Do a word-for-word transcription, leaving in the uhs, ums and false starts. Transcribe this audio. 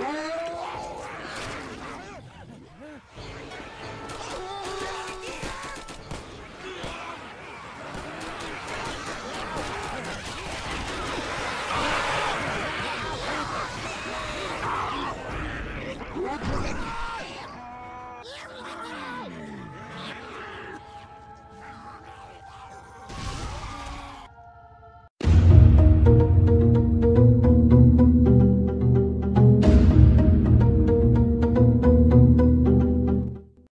Yeah!